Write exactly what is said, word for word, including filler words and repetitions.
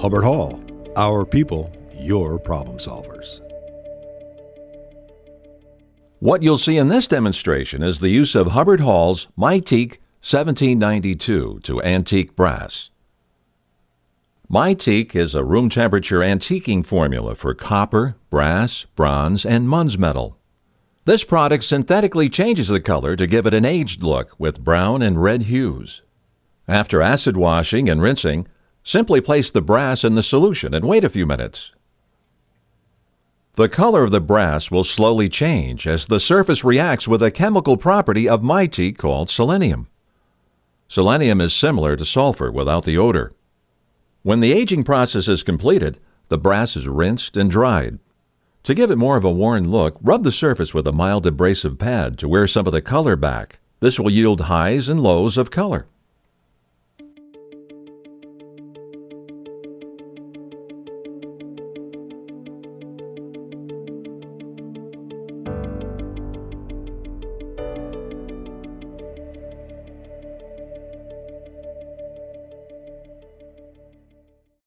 Hubbard Hall, our people, your problem solvers. What you'll see in this demonstration is the use of Hubbard Hall's Mi-Tique seventeen ninety-two to antique brass. Mi-Tique is a room temperature antiquing formula for copper, brass, bronze, and Munz metal. This product synthetically changes the color to give it an aged look with brown and red hues. After acid washing and rinsing, simply place the brass in the solution and wait a few minutes. The color of the brass will slowly change as the surface reacts with a chemical property of Mi-Tique called selenium. Selenium is similar to sulfur without the odor. When the aging process is completed, the brass is rinsed and dried. To give it more of a worn look, rub the surface with a mild abrasive pad to wear some of the color back. This will yield highs and lows of color.